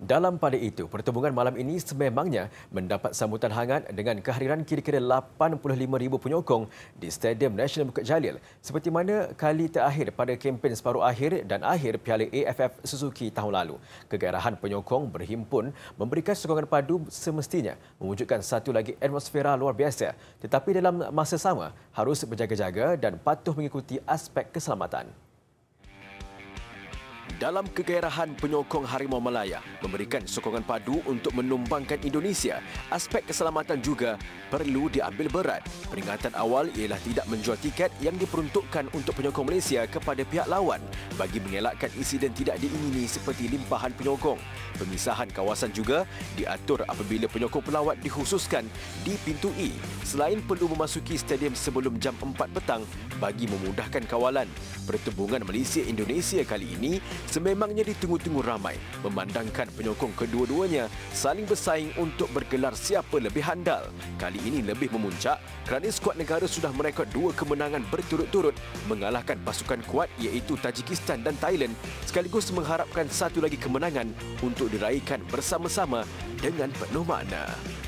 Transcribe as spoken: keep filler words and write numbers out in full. Dalam pada itu, pertembungan malam ini sememangnya mendapat sambutan hangat dengan kehadiran kira-kira lapan puluh lima ribu penyokong di Stadium Nasional Bukit Jalil seperti mana kali terakhir pada kempen separuh akhir dan akhir Piala A F F Suzuki tahun lalu. Kegairahan penyokong berhimpun memberikan sokongan padu semestinya mewujudkan satu lagi atmosfera luar biasa, tetapi dalam masa sama harus berjaga-jaga dan patuh mengikuti aspek keselamatan. Dalam kegairahan penyokong Harimau Malaya memberikan sokongan padu untuk menumbangkan Indonesia, aspek keselamatan juga perlu diambil berat. Peringatan awal ialah tidak menjual tiket yang diperuntukkan untuk penyokong Malaysia kepada pihak lawan bagi mengelakkan insiden tidak diingini seperti limpahan penyokong. Pemisahan kawasan juga diatur apabila penyokong pelawat dikhususkan di pintu E selain perlu memasuki stadium sebelum jam empat petang bagi memudahkan kawalan. Pertembungan Malaysia-Indonesia kali ini sememangnya ditunggu-tunggu ramai, memandangkan penyokong kedua-duanya saling bersaing untuk bergelar siapa lebih handal. Kali ini lebih memuncak kerana skuad negara sudah merekod dua kemenangan berturut-turut mengalahkan pasukan kuat iaitu Tajikistan dan Thailand, sekaligus mengharapkan satu lagi kemenangan untuk diraihkan bersama-sama dengan penuh makna.